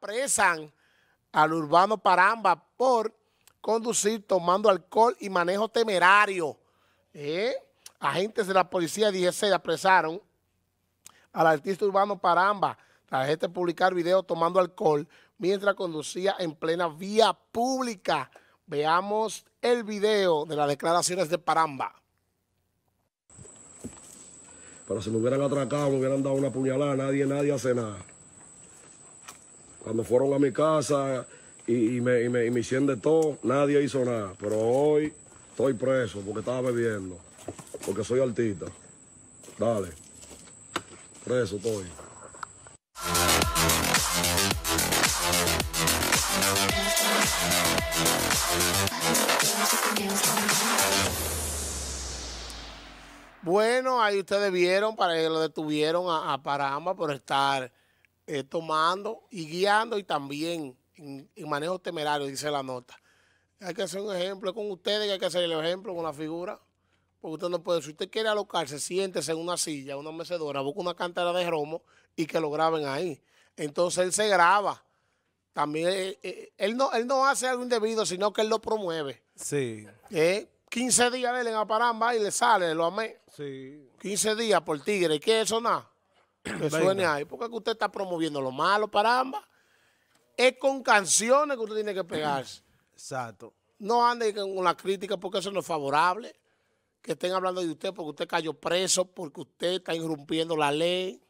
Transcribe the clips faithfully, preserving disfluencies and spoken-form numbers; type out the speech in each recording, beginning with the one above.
apresan al urbano Paramba por conducir tomando alcohol y manejo temerario. ¿Eh? Agentes de la policía D G C apresaron al artista urbano Paramba tras este publicar video tomando alcohol mientras conducía en plena vía pública. Veamos el video de las declaraciones de Paramba. Pero si me hubieran atracado, me hubieran dado una puñalada, nadie, nadie hace nada. Cuando fueron a mi casa y, y, me, y, me, y me hicieron de todo, nadie hizo nada. Pero hoy estoy preso porque estaba bebiendo, porque soy artista. Dale, preso estoy. Bueno, ahí ustedes vieron, para que lo detuvieron a, a Paramba por estar eh, tomando y guiando, y también en, en manejo temerario, dice la nota. Hay que hacer un ejemplo con ustedes, que hay que hacer el ejemplo con la figura, porque usted no puede. Si usted quiere alocarse, siéntese en una silla, una mecedora, busca una cantera de romo y que lo graben ahí. Entonces él se graba. También eh, eh, él, no, él no hace algo indebido, sino que él lo promueve. Sí. ¿Eh? quince días de él en a Paramba y le sale, lo amé. Sí. quince días por tigre. ¿Y qué es eso, nada? Que suene ahí. Porque es que usted está promoviendo lo malo, Paramba. Es con canciones que usted tiene que pegarse. Exacto. No ande con la crítica porque eso no es favorable. Que estén hablando de usted porque usted cayó preso, porque usted está irrumpiendo la ley.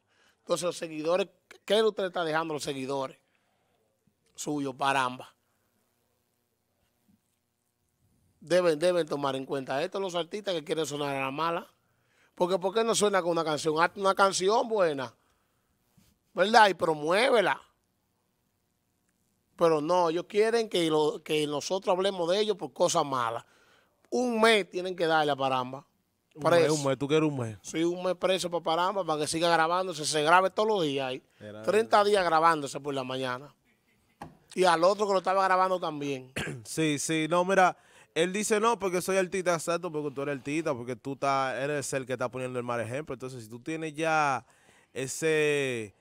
Entonces, los seguidores, ¿qué usted está dejando los seguidores suyos, Paramba? Deben, deben tomar en cuenta esto los artistas que quieren sonar a la mala. Porque ¿por qué no suena con una canción? Hazte una canción buena, ¿verdad? Y promuévela. Pero no, ellos quieren que, lo, que nosotros hablemos de ellos por cosas malas. Un mes tienen que darle a Paramba. Un mes, un mes, tú quieres un mes. Sí, un mes preso para Paramba, para que siga grabándose. Se grabe todos los días ahí. Era treinta días grabándose por la mañana. Y al otro que lo estaba grabando también. Sí, sí, no, mira... Él dice, no, porque soy artista, exacto, porque tú eres artista, porque tú estás, eres el que está poniendo el mal ejemplo. Entonces, si tú tienes ya ese,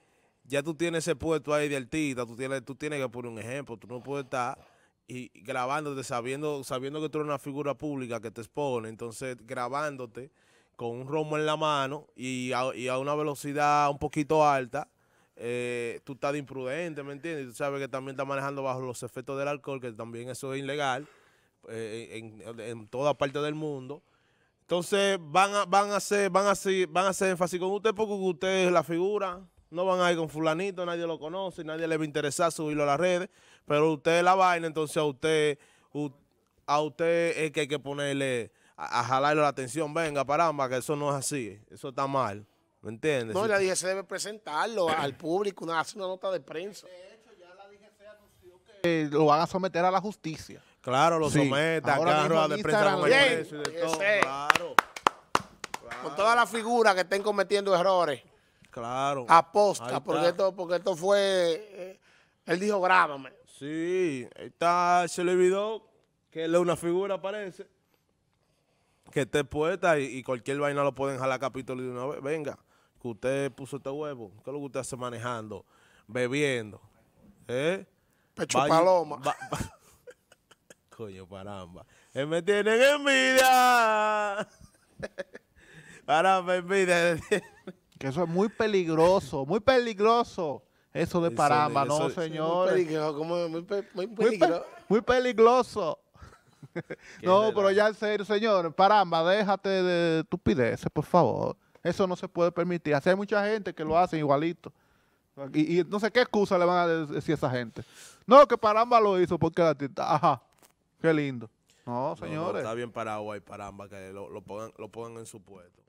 ya tú tienes ese puesto ahí de artista, tú tienes, tú tienes que poner un ejemplo. Tú no puedes estar y, y grabándote, sabiendo, sabiendo que tú eres una figura pública que te expone. Entonces, grabándote con un romo en la mano y a, y a una velocidad un poquito alta, eh, tú estás de imprudente, ¿me entiendes? Tú sabes que también estás manejando bajo los efectos del alcohol, que también eso es ilegal. En, en, en toda parte del mundo. Entonces van a, van a hacer, van a hacer, van a hacer énfasis con usted porque usted es la figura. No van a ir con fulanito, nadie lo conoce, nadie le va a interesar subirlo a las redes, pero usted es la vaina. Entonces a usted, u, a usted es que hay que ponerle a, a jalarle la atención. Venga, Paramba, que eso no es así, eso está mal, ¿me entiendes? No, la D G C debe presentarlo al público, una, hace una nota de prensa. De hecho, ya la D G C anunció que lo van a someter a la justicia. Claro, lo someta, sí. Claro, a desprensar con el precio y de todo, claro, claro. Con todas las figuras que estén cometiendo errores. Claro. Aposta, porque esto, porque esto fue, eh, él dijo, grábame. Sí, ahí está, se le olvidó que él es una figura, parece, que esté puesta y, y cualquier vaina lo pueden jalar capítulo de una vez. Venga, que usted puso este huevo, ¿qué es lo que usted hace manejando, bebiendo? ¿Eh? Pecho Valle, paloma. Va, va, coño, Paramba. Él me tiene envidia. Paramba, envidia. Que eso es muy peligroso, muy peligroso. Eso de Paramba, eso, no, eso, señor. Muy peligroso. Como muy, pe muy, peligro. muy, pe muy peligroso. No, pero ya en serio, señor. Paramba, déjate de estupideces, por favor. Eso no se puede permitir. Así hay mucha gente que lo hace igualito. Y, y no sé qué excusa le van a decir a esa gente. No, que Paramba lo hizo porque la tinta. Ajá. Qué lindo. No, señores. No, no, está bien Paraguay, Paramba, que lo, lo, pongan, lo pongan en su puesto.